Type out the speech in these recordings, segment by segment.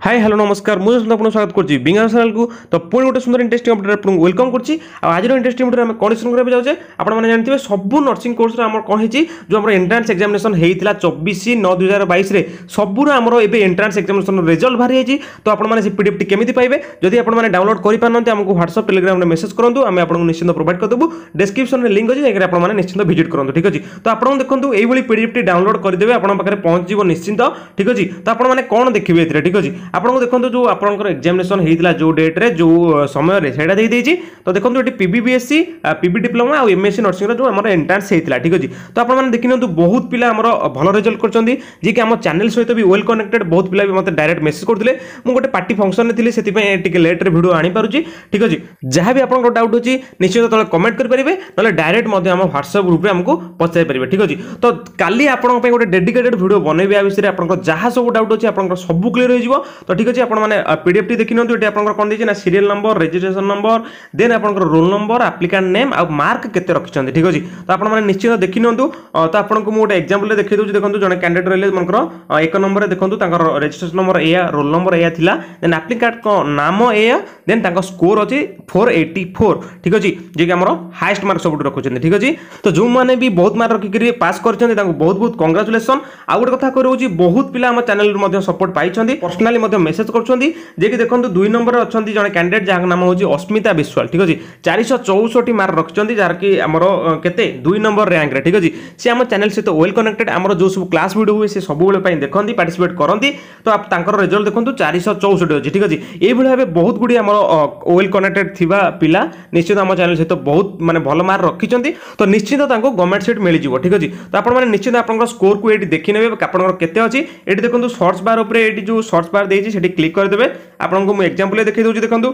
Hi hello नमस्कार मुझे आपको स्वागत करछि बिंगार चैनल को। तो पुणी गोटे सुंदर इंटरेस्टिंग अपडेट आपको वेलकम करछि। आज इंटरेस्टिंग अपडेट में कंडीशन करबे जाउछे आपण माने जानथिबे सब नर्सिंग कोर्स रे हमर कोन हेछि जो हमर एंट्रेंस एग्जामिनेशन हेइतिला 24/9/2022 रे सबुर हमर एबे एंट्रेंस एग्जामिनेशन रिजल्ट भारी हेछि। तो आपण माने से पीडीएफ टी केमिति पाइबे जदि आपण माने डाउनलोड करि पारनोते हमको WhatsApp Telegram रे मैसेज करंतु आमे आपनको निश्चित प्रोवाइड कर देबो। डिस्क्रिप्शन रे लिंक अछि जेकरे आपण माने निश्चित विजिट करंतु ठीक अछि। तो आपण देखंतु एई भली पीडीएफ टी डाउनलोड करि देबे आपण पाखरे पहुंच जीवो निश्चित ठीक अछि। तो आपण माने कोन देखिबे एतरे ठीक अछि। आपको देखो जो आपंकर एग्जामिनेशन होता जो डेट्रे जो समय से दे। तो देखो ये पीबीबीएससी पीबी डिप्लोमा और एमएससी नर्सिंग जो आम एंट्रांस होता ठीक अच्छे। तो आपने देखी बहुत पिला भल रिजल्ट करेकि आम चैनल सहित भी वेल कनेक्टेड बहुत पिला भी मतलब डायरेक्ट मेसेज करते मुझे गोटे पार्टी फंक्शन में थी से लेट्रे भिड आनीपारे ठीक अच्छे। जहाँ भी आपको डाउट अच्छी निश्चित तक कमेंट करेंगे ना डायरेक्ट व्हाट्सएप ग्रुप में आमको पचारि पारे ठीक अच्छे। तो काली आपंक गोटे डेडिकेटेड भिड बनइबा विषय आपको जहाँ सब डाउट अच्छे आप सब क्लीयर हो। तो ठीक अच्छे आप पीडीएफ टी देखी नीचे आप कौन देना serial number registration number then आप रोल नंबर आप्लिकेंट नेम आ मार्क केते रखिछंती ठीक अच्छे। तो आप निश्चित देखी नीतु। तो आपको गोटे एक्जाम्पल देखी दूसरी देखो जन कैंडिडेट रही मनकर एक नंबर देखो रजिस्ट्रेशन नंबर एया रोल नंबर एया थिला देन आप्लिकेंट नाम एया देन स्कोर अच्छे 484 ठीक अच्छे जे कि आम हाएस्ट मार्क सब रखुच्च ठीक अच्छे। तो जो मैंने भी बहुत मार्क रखिकी पास करते बहुत बहुत कंग्राचुलेसन। आ गए कथा रोचे बहुत पिला आम चैनल सपोर्ट पाई पर्सनाली मेसेज कर देखो दुई नंबर अच्छा जन कैंडिडेट जहाँ नाम हूँ अस्मिता विश्वाल ठीक अच्छे 464 मार्क रखिंट जार कि आम के दुई नंबर रैंक ठीक अच्छे। सी आम चैनल सहित वेल कनेक्टेड आम जो सब क्लास वीडियो हुए सी सब देखते पार्टिसिपेट करती। तो आप रिजल्ट देखो 464 अच्छी ठीक अच्छे। ये भाव बहुत गुड़िया वेल कनेक्टेड थी पिला निश्चित आम चैनल सहित बहुत मानते भल मार्क रखिंट। तो निश्चित गवर्नमेंट सीट मिल जाए ठीक अच्छे। तो आपने निश्चित आप स्कोर को ये देखने आपत अच्छी ये देखो सर्च बार जो सर्च बार से क्लिक करदे आपको एग्जांपल देखे दूसरी देखो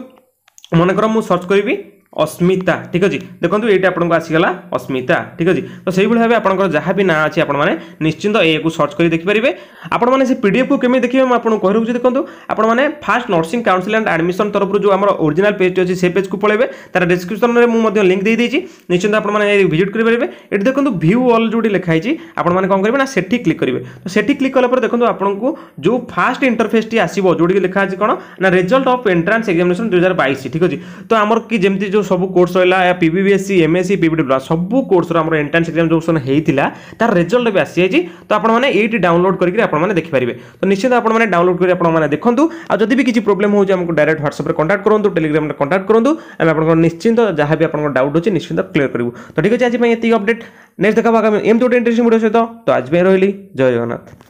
मन कर मुझे सर्च करी अस्मिता ठीक अच्छे। देखो ये आपको आसीगला अस्मिता ठीक अच्छे। तो सही भाव आप जहाँ भी ना अच्छे आपने निश्चिंत यू सर्च कर देखिपारे। आपने से पीडीएफ को केमी देखिए मैं आपको कह रखी देखो आपने fast nursing council and admission तरफ जो आम ओरिजिनल पेज अच्छे से पेज को पलैबे तार डिस्क्रिप्शन में मुझे लिंक दे निश्चिंत आपने भिजिट करेंगे। ये देखो व्यू ऑल जो लिखाई आपने कौन करेंगे ना से क्लिक करेंगे। तो से क्लिक कलापर देखो आपको जो फास्ट इंटरफेस टी आसो जो लिखाई कौन ना रिजल्ट ऑफ एंट्रेंस एग्जामिनेशन 2022 ठीक अच्छे। तो आम कि जमी जो सब कोर्स रहा पीबीबीएससी एमएससी पीबीडब्ल्यूमा सब कोर्स आम एंट्रेंस एग्जामिनेशन होता तार रिजल्ट भी आसी जाए। तो आपने ये डाउनलोड करके देखिपारे। तो निश्चित आपने डाउनलोड कर देखूँ और जब भी किसी प्रोब्लेम हो हमको डायरेक्ट व्हाट्सएप में कांटेक्ट करूँ टेलीग्राम में कांटेक्ट करूँ आम आप निश्चिंत जहाँ भी आपको डाउट अच्छे निश्चिंत क्लियर करूँ। तो ठीक है आज ये अपडेट नेक्स्ट देखा आगामी एम तो इंटरेस्टिंग वीडियो सहित। तो आज रही जय जगन्नाथ।